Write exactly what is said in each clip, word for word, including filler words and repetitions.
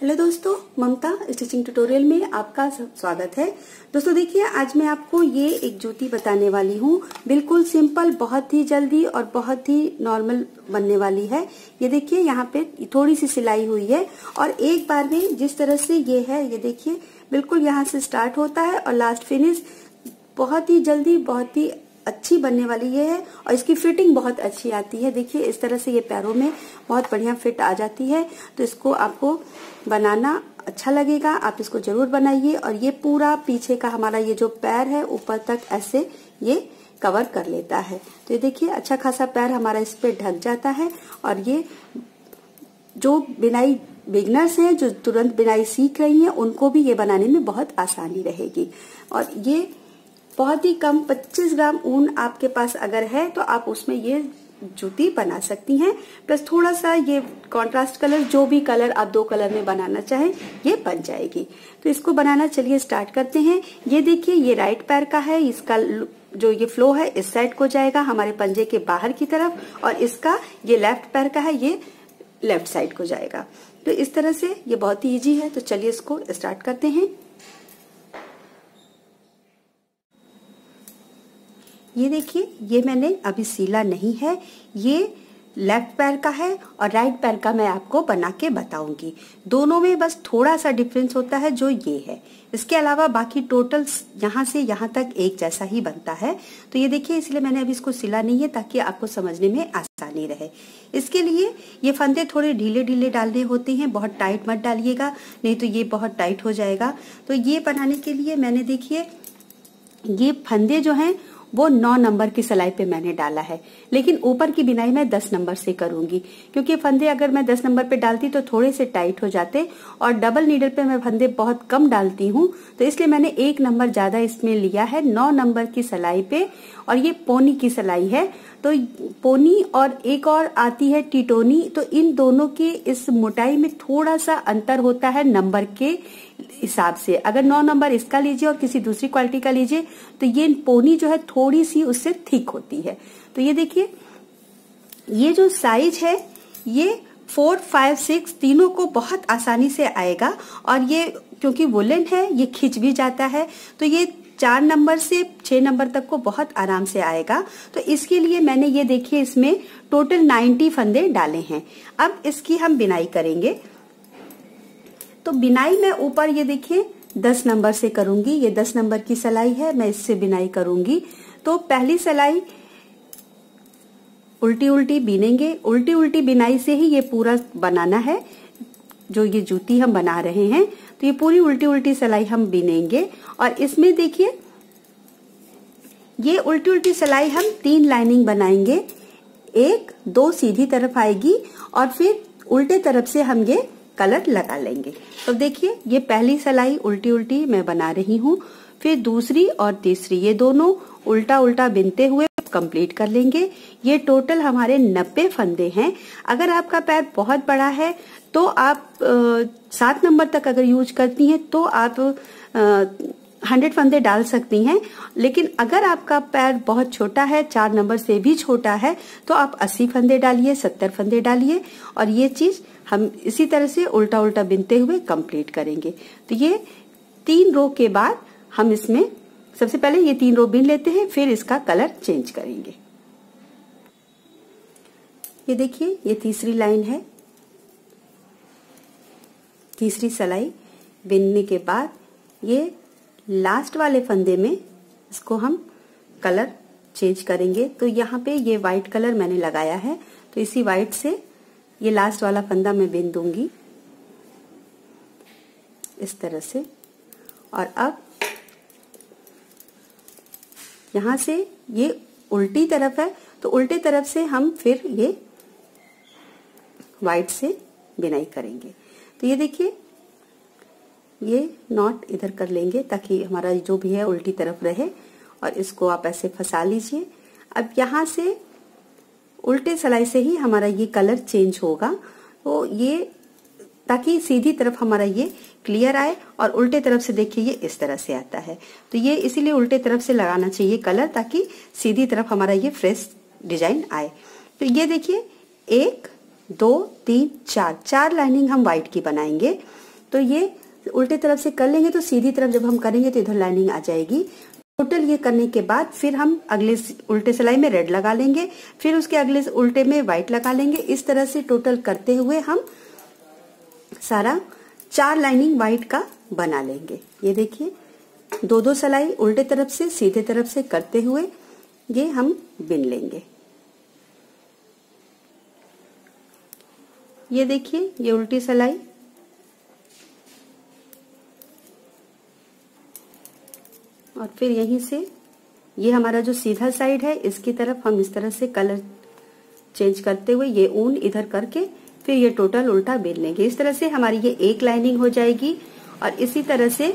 Hello दोस्तों, ममता stitching tutorial में आपका स्वागत है। दोस्तों देखिए, आज मैं आपको ये एक जूती बताने वाली हूँ। बिल्कुल सिंपल, बहुत ही जल्दी और बहुत ही नॉर्मल बनने वाली है। ये देखिए, यहाँ पे थोड़ी सी सिलाई हुई है और एक बार में जिस तरह से ये है, ये देखिए बिल्कुल यहाँ से स्टार्ट होता है और लास्ट फिनिश बहुत ही जल्दी, बहुत ही अच्छी बनने वाली ये है। और इसकी फिटिंग बहुत अच्छी आती है। देखिए इस तरह से ये पैरों में बहुत बढ़िया फिट आ जाती है। तो इसको आपको बनाना अच्छा लगेगा, आप इसको जरूर बनाइए। और ये पूरा पीछे का हमारा ये जो पैर है ऊपर तक ऐसे ये कवर कर लेता है। तो ये देखिए अच्छा खासा पैर हमारा इस पे ढक जाता है। और ये जो बिनाई बिगनर्स हैं, जो तुरंत बिनाई सीख रही हैं, उनको भी ये बनाने में बहुत आसानी रहेगी। और ये बहुत ही कम पच्चीस ग्राम ऊन आपके पास अगर है तो आप उसमें ये जूती बना सकती हैं। प्लस थोड़ा सा ये कंट्रास्ट कलर, जो भी कलर आप दो कलर में बनाना चाहें ये बन जाएगी। तो इसको बनाना चलिए स्टार्ट करते हैं। ये देखिए ये राइट पैर का है, इसका जो ये फ्लो है इस साइड को जाएगा हमारे पंजे के बाहर की तरफ, और इसका ये लेफ्ट पैर का है, ये लेफ्ट साइड को जाएगा। तो इस तरह से ये बहुत ही ईजी है। तो चलिए इसको स्टार्ट करते हैं। ये देखिए ये मैंने अभी सीला नहीं है, ये लेफ्ट पैर का है और राइट पैर का मैं आपको बना के बताऊंगी। दोनों में बस थोड़ा सा डिफरेंस होता है जो ये है, इसके अलावा बाकी टोटल यहाँ से यहाँ तक एक जैसा ही बनता है। तो ये देखिए, इसलिए मैंने अभी इसको सिला नहीं है ताकि आपको समझने में आसानी रहे। इसके लिए ये फंदे थोड़े ढीले ढीले डालने होते हैं, बहुत टाइट मत डालिएगा, नहीं तो ये बहुत टाइट हो जाएगा। तो ये बनाने के लिए मैंने देखिए ये फंदे जो हैं वो नौ नंबर की सिलाई पे मैंने डाला है, लेकिन ऊपर की बिनाई मैं दस नंबर से करूंगी, क्योंकि फंदे अगर मैं दस नंबर पे डालती तो थोड़े से टाइट हो जाते। और डबल नीडल पे मैं फंदे बहुत कम डालती हूँ, तो इसलिए मैंने एक नंबर ज्यादा इसमें लिया है, नौ नंबर की सिलाई पे। और ये पोनी की सिलाई है, तो पोनी और एक और आती है टिटोनी, तो इन दोनों की इस मोटाई में थोड़ा सा अंतर होता है नंबर के हिसाब से। अगर नौ नंबर इसका लीजिए और किसी दूसरी क्वालिटी का लीजिए तो ये पोनी जो है थोड़ी सी उससे थिक होती है। तो ये देखिए ये जो साइज है ये फोर फाइव सिक्स तीनों को बहुत आसानी से आएगा। और ये क्योंकि वुलन है ये खिंच भी जाता है, तो ये चार नंबर से छह नंबर तक को बहुत आराम से आएगा। तो इसके लिए मैंने ये देखिए इसमें टोटल नाइन्टी फंदे डाले हैं। अब इसकी हम बिनाई करेंगे, तो बिनाई मैं ऊपर ये देखिए दस नंबर से करूंगी, ये दस नंबर की सिलाई है, मैं इससे बिनाई करूंगी। तो पहली सिलाई उल्टी उल्टी बिनेंगे, उल्टी उल्टी बिनाई से ही ये पूरा बनाना है जो ये जूती हम बना रहे हैं। तो ये पूरी उल्टी उल्टी सिलाई हम बिनेंगे। और इसमें देखिए ये उल्टी उल्टी सिलाई हम तीन लाइनिंग बनाएंगे, एक दो सीधी तरफ आएगी और फिर उल्टे तरफ से हम ये कलर लगा लेंगे। तो देखिए ये पहली सिलाई उल्टी उल्टी मैं बना रही हूँ, फिर दूसरी और तीसरी ये दोनों उल्टा उल्टा बिनते हुए कंप्लीट कर लेंगे। ये टोटल हमारे नब्बे फंदे हैं। अगर आपका पैर बहुत बड़ा है तो आप सात नंबर तक अगर यूज करती हैं तो आप आ, हंड्रेड फंदे डाल सकती हैं, लेकिन अगर आपका पैर बहुत छोटा है, चार नंबर से भी छोटा है, तो आप अस्सी फंदे डालिए, सत्तर फंदे डालिए। और ये चीज हम इसी तरह से उल्टा उल्टा बिनते हुए कंप्लीट करेंगे। तो ये तीन रो के बाद हम इसमें सबसे पहले ये तीन रो बिन लेते हैं, फिर इसका कलर चेंज करेंगे। ये देखिए ये तीसरी लाइन है, तीसरी सिलाई बिनने के बाद ये लास्ट वाले फंदे में इसको हम कलर चेंज करेंगे। तो यहाँ पे ये वाइट कलर मैंने लगाया है, तो इसी वाइट से ये लास्ट वाला फंदा मैं बिन दूंगी इस तरह से। और अब यहाँ से ये उल्टी तरफ है, तो उल्टे तरफ से हम फिर ये वाइट से बिनाई करेंगे। तो ये देखिए ये नॉट इधर कर लेंगे ताकि हमारा जो भी है उल्टी तरफ रहे, और इसको आप ऐसे फंसा लीजिए। अब यहाँ से उल्टे सिलाई से ही हमारा ये कलर चेंज होगा, तो ये ताकि सीधी तरफ हमारा ये क्लियर आए। और उल्टे तरफ से देखिए ये इस तरह से आता है, तो ये इसीलिए उल्टे तरफ से लगाना चाहिए कलर, ताकि सीधी तरफ हमारा ये फ्रेश डिजाइन आए। तो ये देखिए एक दो तीन चार, चार लाइनिंग हम व्हाइट की बनाएंगे। तो ये उल्टे तरफ से कर लेंगे तो सीधी तरफ जब हम करेंगे तो इधर लाइनिंग आ जाएगी। टोटल ये करने के बाद फिर हम अगले उल्टे सिलाई में रेड लगा लेंगे, फिर उसके अगले उल्टे में व्हाइट लगा लेंगे। इस तरह से टोटल करते हुए हम सारा चार लाइनिंग व्हाइट का बना लेंगे। ये देखिए दो दो सिलाई उल्टे तरफ से सीधे तरफ से करते हुए ये हम बिन लेंगे। ये देखिए ये उल्टी सिलाई, और फिर यहीं से ये हमारा जो सीधा साइड है इसकी तरफ हम इस तरह से कलर चेंज करते हुए ये ऊन इधर करके फिर ये टोटल उल्टा बिन लेंगे। इस तरह से हमारी ये एक लाइनिंग हो जाएगी और इसी तरह से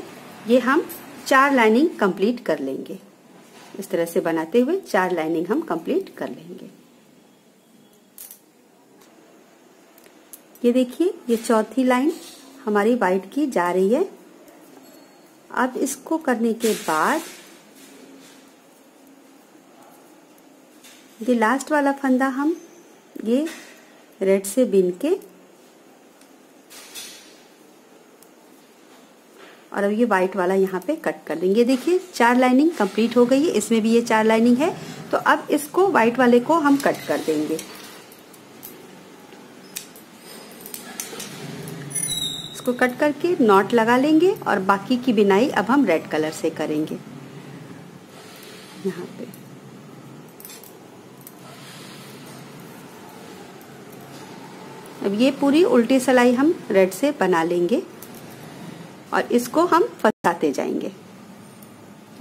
ये हम चार लाइनिंग कंप्लीट कर लेंगे। इस तरह से बनाते हुए चार लाइनिंग हम कंप्लीट कर लेंगे। ये देखिए ये चौथी लाइन हमारी व्हाइट की जा रही है। अब इसको करने के बाद ये लास्ट वाला फंदा हम ये रेड से बिन के, और अब ये व्हाइट वाला यहाँ पे कट कर देंगे। देखिए चार लाइनिंग कंप्लीट हो गई है, इसमें भी ये चार लाइनिंग है। तो अब इसको व्हाइट वाले को हम कट कर देंगे। को कट करके नॉट लगा लेंगे और बाकी की बिनाई अब हम रेड कलर से करेंगे। यहाँ पे अब ये पूरी उल्टी सिलाई हम रेड से बना लेंगे और इसको हम फंसाते जाएंगे।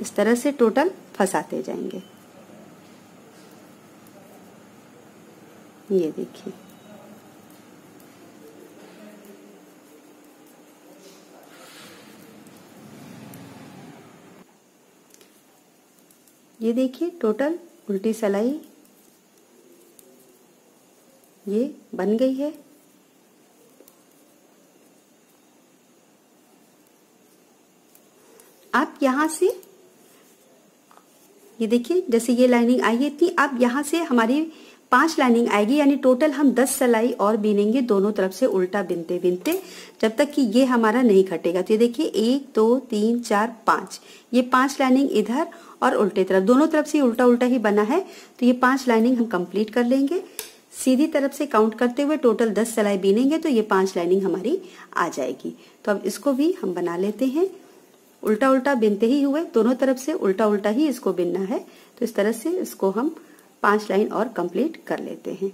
इस तरह से टोटल फंसाते जाएंगे। ये देखिए ये देखिए टोटल उल्टी सिलाई ये बन गई है। आप यहां से ये देखिए जैसे ये लाइनिंग आई थी, अब यहां से हमारी पांच लाइनिंग आएगी, यानी टोटल हम दस सिलाई और बिनेंगे दोनों तरफ से उल्टा बिनते बिनते जब तक कि ये हमारा नहीं कटेगा। तो ये देखिए एक दो तीन चार पांच, ये पांच लाइनिंग इधर और उल्टे तरफ दोनों तरफ से उल्टा उल्टा ही बना है। तो ये पांच लाइनिंग हम कंप्लीट कर लेंगे। सीधी तरफ से काउंट करते हुए टोटल दस सिलाई बिनेंगे तो ये पांच लाइनिंग हमारी आ जाएगी। तो अब इसको भी हम बना लेते हैं। उल्टा उल्टा बिनते ही हुए दोनों तरफ से उल्टा उल्टा ही इसको बिनना है। तो इस तरह से इसको हम पांच लाइन और कंप्लीट कर लेते हैं।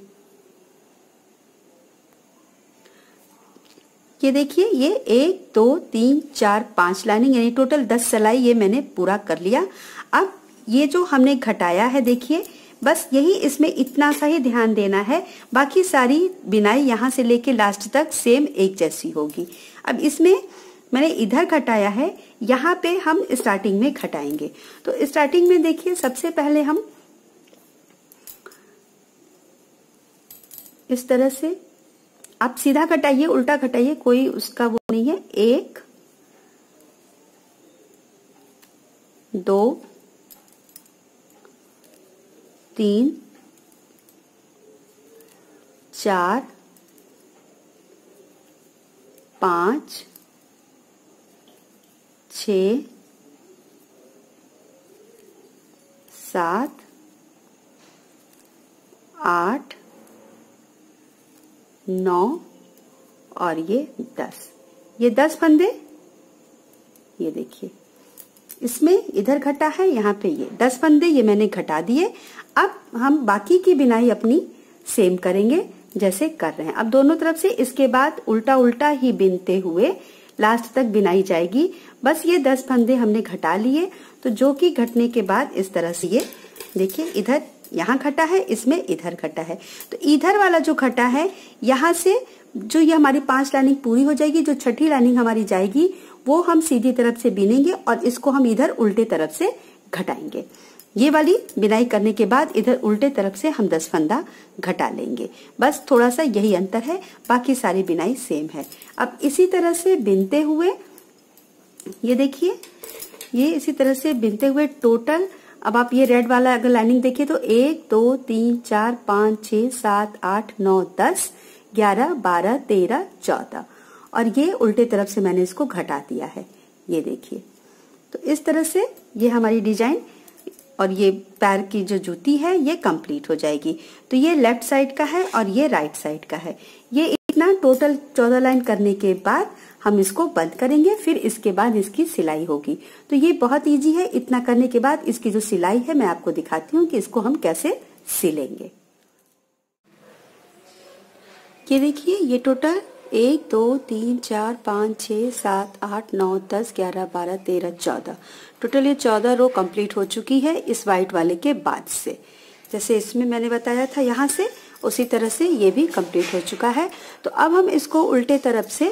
ये देखिए ये एक दो तीन चार पांच लाइनिंग यानी टोटल दस सिलाई ये मैंने पूरा कर लिया। अब ये जो हमने घटाया है देखिए बस यही इसमें इतना सा ही ध्यान देना है, बाकी सारी बिनाई यहां से लेके लास्ट तक सेम एक जैसी होगी। अब इसमें मैंने इधर घटाया है, यहाँ पे हम स्टार्टिंग में घटाएंगे। तो स्टार्टिंग में देखिए सबसे पहले हम इस तरह से आप सीधा घटाइए उल्टा घटाइए कोई उसका वो नहीं है। एक दो तीन चार पांच छः सात आठ नौ और ये दस, ये दस फंदे। ये देखिए इसमें इधर घटा है, यहाँ पे ये दस फंदे ये मैंने घटा दिए। अब हम बाकी की बिनाई अपनी सेम करेंगे जैसे कर रहे हैं। अब दोनों तरफ से इसके बाद उल्टा उल्टा ही बिनते हुए लास्ट तक बिनाई जाएगी। बस ये दस फंदे हमने घटा लिए। तो जो कि घटने के बाद इस तरह से ये देखिए इधर यहाँ घटा है, इसमें इधर घटा है। तो इधर वाला जो घटा है यहाँ से जो ये हमारी पांच लाइनिंग पूरी हो जाएगी, जो छठी लाइनिंग हमारी जाएगी वो हम सीधी तरफ से बिनेंगे और इसको हम इधर उल्टे तरफ से घटाएंगे। ये वाली बिनाई करने के बाद इधर उल्टे तरफ से हम दस फंदा घटा लेंगे। बस थोड़ा सा यही अंतर है, बाकी सारी बिनाई सेम है। अब इसी तरह से बिनते हुए ये देखिए ये इसी तरह से बिनते हुए टोटल अब आप ये रेड वाला अगर लाइनिंग देखिए तो एक दो तीन चार पाँच छः सात आठ नौ दस ग्यारह बारह तेरह चौदह और ये उल्टे तरफ से मैंने इसको घटा दिया है, ये देखिए। तो इस तरह से ये हमारी डिजाइन और ये पैर की जो जूती है ये कंप्लीट हो जाएगी। तो ये लेफ्ट साइड का है और ये राइट साइड का है। ये इतना टोटल चौदह लाइन करने के बाद हम इसको बंद करेंगे, फिर इसके बाद इसकी सिलाई होगी। तो ये बहुत इजी है। इतना करने के बाद इसकी जो सिलाई है मैं आपको दिखाती हूँ कि इसको हम कैसे सिलेंगे। ये देखिए, ये टोटल एक दो तीन चार पाँच छः सात आठ नौ दस ग्यारह बारह तेरह चौदह, टोटल ये चौदह रो कंप्लीट हो चुकी है इस वाइट वाले के बाद से। जैसे इसमें मैंने बताया था यहाँ से, उसी तरह से ये भी कंप्लीट हो चुका है। तो अब हम इसको उल्टे तरफ से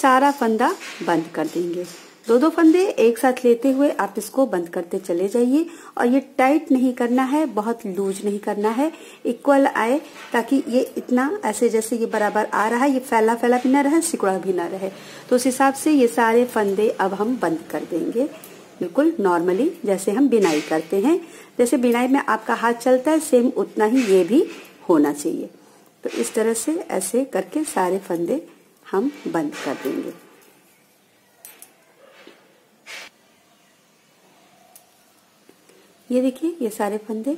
सारा फंदा बंद कर देंगे। दो दो फंदे एक साथ लेते हुए आप इसको बंद करते चले जाइए, और ये टाइट नहीं करना है, बहुत लूज नहीं करना है, इक्वल आए, ताकि ये इतना ऐसे जैसे ये बराबर आ रहा है, ये फैला फैला भी ना रहे, सिकुड़ा भी ना रहे। तो उस हिसाब से ये सारे फंदे अब हम बंद कर देंगे, बिल्कुल नॉर्मली जैसे हम बिनाई करते हैं। जैसे बिनाई में आपका हाथ चलता है, सेम उतना ही ये भी होना चाहिए। तो इस तरह से ऐसे करके सारे फंदे हम बंद कर देंगे। ये देखिए, ये सारे फंदे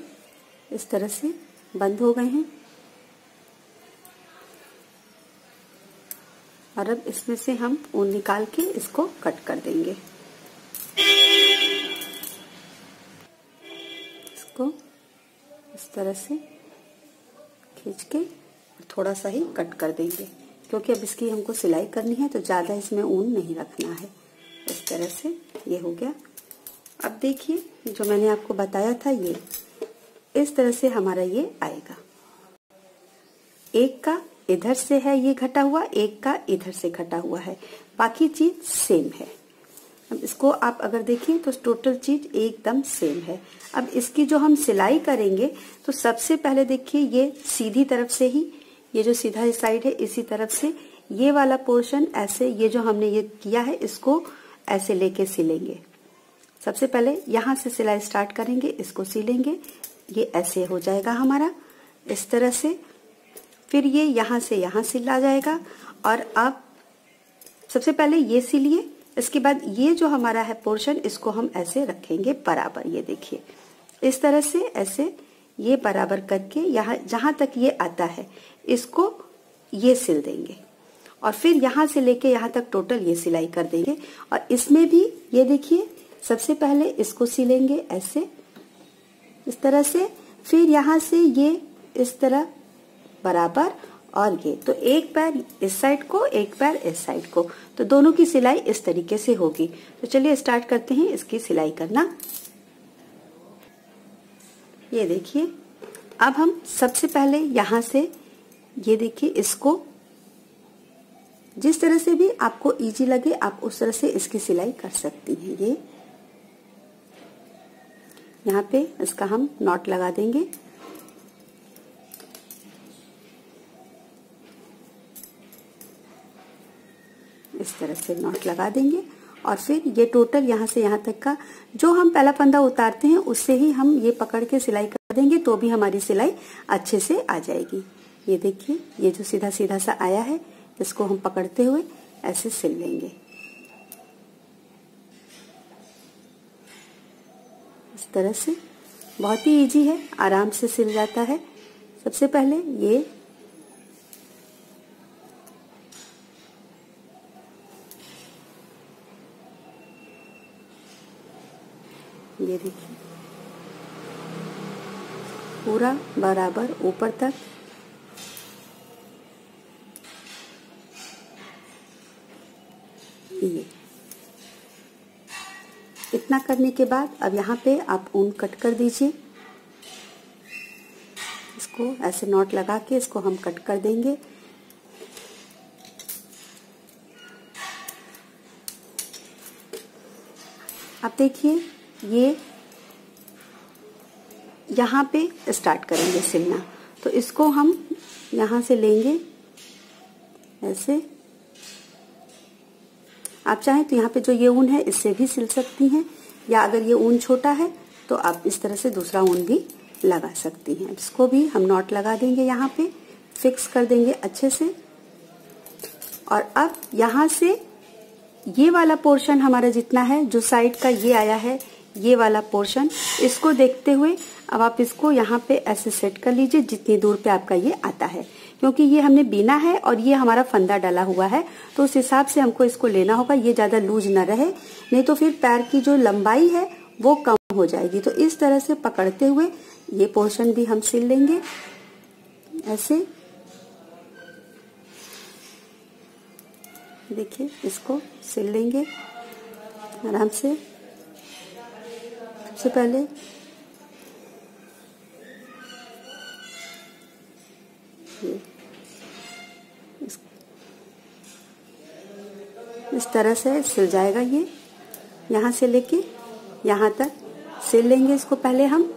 इस तरह से बंद हो गए हैं। और अब इसमें से हम ऊन निकाल के इसको कट कर देंगे, इसको इस तरह से खींच के थोड़ा सा ही कट कर देंगे, क्योंकि अब इसकी हमको सिलाई करनी है, तो ज़्यादा इसमें ऊन नहीं रखना है। इस तरह से ये हो गया। अब देखिए जो मैंने आपको बताया था, ये इस तरह से हमारा ये आएगा। एक का इधर से है ये घटा हुआ, एक का इधर से घटा हुआ है, बाकी चीज सेम है। अब इसको आप अगर देखें तो टोटल चीज एकदम सेम है। अब इसकी जो हम सिलाई करेंगे, तो सबसे पहले देखिए ये सीधी तरफ से ही, ये जो सीधा साइड है इसी तरफ से ये वाला पोर्शन ऐसे, ये जो हमने ये किया है इसको ऐसे लेके सिलेंगे। सबसे पहले यहाँ से सिलाई स्टार्ट करेंगे, इसको सिलेंगे, ये ऐसे हो जाएगा हमारा इस तरह से। फिर ये यहाँ से यहाँ सिला जाएगा। और अब सबसे पहले ये सिलिए, इसके बाद ये जो हमारा है पोर्शन इसको हम ऐसे रखेंगे बराबर। ये देखिए इस तरह से ऐसे ये बराबर करके यहाँ जहाँ तक ये आता है इसको ये सिल देंगे, और फिर यहाँ से लेके यहाँ तक टोटल ये सिलाई कर देंगे। और इसमें भी ये देखिए, सबसे पहले इसको सिलेंगे ऐसे इस तरह से, फिर यहाँ से ये इस तरह बराबर, और ये तो एक पैर इस साइड को, एक पैर इस साइड को, तो दोनों की सिलाई इस तरीके से होगी। तो चलिए स्टार्ट करते हैं इसकी सिलाई करना। ये देखिए, अब हम सबसे पहले यहाँ से ये देखिए इसको जिस तरह से भी आपको इजी लगे आप उस तरह से इसकी सिलाई कर सकती हैं। ये यहाँ पे इसका हम नॉट लगा देंगे। इस तरह से नॉट लगा देंगे, और फिर ये टोटल यहाँ से यहाँ तक का जो हम पहला फंदा उतारते हैं उससे ही हम ये पकड़ के सिलाई कर देंगे, तो भी हमारी सिलाई अच्छे से आ जाएगी। ये देखिए, ये जो सीधा सीधा सा आया है इसको हम पकड़ते हुए ऐसे सिल लेंगे इस तरह से। बहुत ही इजी है, आराम से सिल जाता है। सबसे पहले ये ये देखिए पूरा बराबर ऊपर तक ये। इतना करने के बाद अब यहाँ पे आप ऊन कट कर दीजिए, इसको ऐसे नॉट लगा के इसको हम कट कर देंगे। अब देखिए ये यहाँ पे स्टार्ट करेंगे सिलना, तो इसको हम यहाँ से लेंगे ऐसे। आप चाहें तो यहाँ पे जो ये ऊन है इससे भी सिल सकती हैं, या अगर ये ऊन छोटा है तो आप इस तरह से दूसरा ऊन भी लगा सकती हैं। इसको भी हम नॉट लगा देंगे, यहाँ पे फिक्स कर देंगे अच्छे से, और अब यहाँ से ये वाला पोर्शन हमारा जितना है, जो साइड का ये आया है ये वाला पोर्शन, इसको देखते हुए अब आप इसको यहाँ पे ऐसे सेट कर लीजिए जितनी दूर पे आपका ये आता है, क्योंकि ये हमने बीना है और ये हमारा फंदा डाला हुआ है, तो उस हिसाब से हमको इसको लेना होगा, ये ज्यादा लूज ना रहे, नहीं तो फिर पैर की जो लंबाई है वो कम हो जाएगी। तो इस तरह से पकड़ते हुए ये पोर्शन भी हम सिल लेंगे ऐसे, देखिए इसको सिल लेंगे आराम से। सबसे पहले इस तरह से सिल जाएगा, ये यहाँ से लेके यहाँ तक सिल लेंगे इसको पहले हम।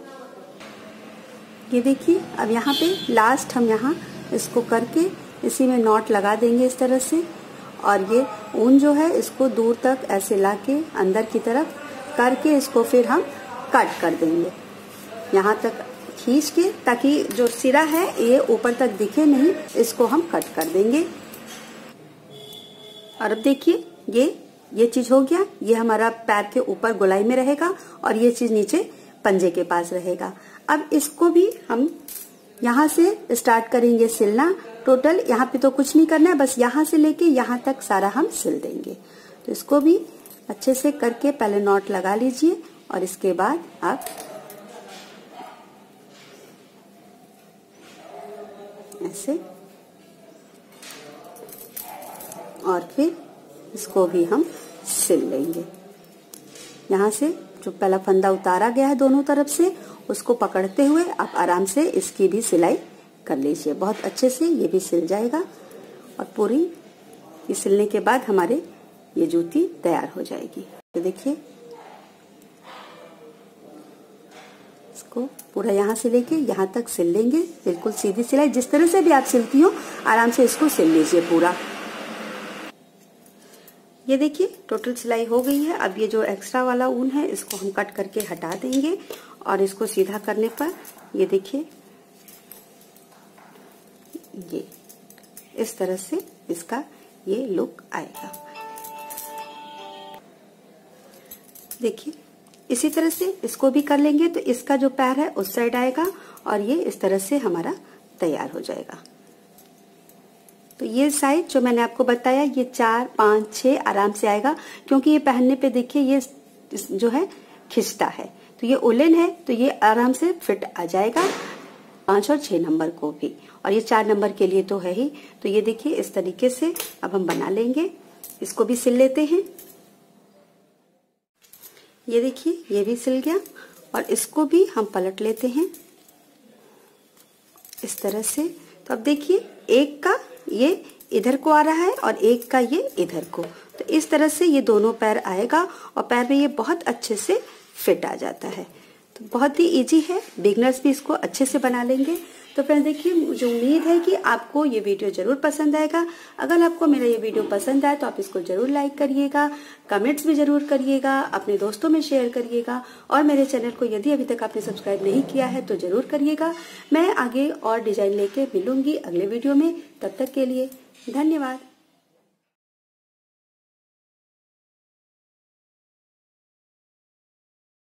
ये देखिए अब यहाँ पे लास्ट हम यहाँ इसको करके इसी में नॉट लगा देंगे इस तरह से, और ये ऊन जो है इसको दूर तक ऐसे लाके अंदर की तरफ करके इसको फिर हम कट कर देंगे यहाँ तक खींच के, ताकि जो सिरा है ये ऊपर तक दिखे नहीं, इसको हम कट कर देंगे। और अब देखिए ये ये चीज हो गया, ये हमारा पैर के ऊपर गोलाई में रहेगा और ये चीज नीचे पंजे के पास रहेगा। अब इसको भी हम यहाँ से स्टार्ट करेंगे सिलना, टोटल यहाँ पे तो कुछ नहीं करना है, बस यहाँ से लेके यहाँ तक सारा हम सिल देंगे। तो इसको भी अच्छे से करके पहले नॉट लगा लीजिए और इसके बाद आप ऐसे, और फिर इसको भी हम सिल लेंगे। यहाँ से जो पहला फंदा उतारा गया है दोनों तरफ से, उसको पकड़ते हुए आप आराम से इसकी भी सिलाई कर लीजिए, बहुत अच्छे से ये भी सिल जाएगा। और पूरी ये सिलने के बाद हमारे ये जूती तैयार हो जाएगी। तो देखिए इसको पूरा यहाँ से लेके यहाँ तक सिल लेंगे, बिल्कुल सीधी सिलाई, जिस तरह से भी आप सिलती हो आराम से इसको सिल लीजिए पूरा। ये देखिए टोटल सिलाई हो गई है। अब ये जो एक्स्ट्रा वाला ऊन है इसको हम कट करके हटा देंगे, और इसको सीधा करने पर ये देखिए ये इस तरह से इसका ये लुक आएगा। देखिए इसी तरह से इसको भी कर लेंगे, तो इसका जो पैर है उस साइड आएगा और ये इस तरह से हमारा तैयार हो जाएगा। तो ये साइज जो मैंने आपको बताया ये चार पाँच छः आराम से आएगा, क्योंकि ये पहनने पे देखिए ये जो है खिंचता है, तो ये उलन है तो ये आराम से फिट आ जाएगा पाँच और छः नंबर को भी, और ये चार नंबर के लिए तो है ही। तो ये देखिए इस तरीके से अब हम बना लेंगे, इसको भी सिल लेते हैं। ये देखिए ये भी सिल गया, और इसको भी हम पलट लेते हैं इस तरह से। तो अब देखिए एक का ये इधर को आ रहा है और एक का ये इधर को, तो इस तरह से ये दोनों पैर आएगा और पैर में ये बहुत अच्छे से फिट आ जाता है। तो बहुत ही इजी है, बिगनर्स भी इसको अच्छे से बना लेंगे। तो फ्रेंड्स देखिए मुझे उम्मीद है कि आपको ये वीडियो जरूर पसंद आएगा। अगर आपको मेरा ये वीडियो पसंद आए तो आप इसको जरूर लाइक करिएगा, कमेंट्स भी जरूर करिएगा, अपने दोस्तों में शेयर करिएगा, और मेरे चैनल को यदि अभी तक आपने सब्सक्राइब नहीं किया है तो जरूर करिएगा। मैं आगे और डिजाइन लेके मिलूंगी अगले वीडियो में, तब तक के लिए धन्यवाद।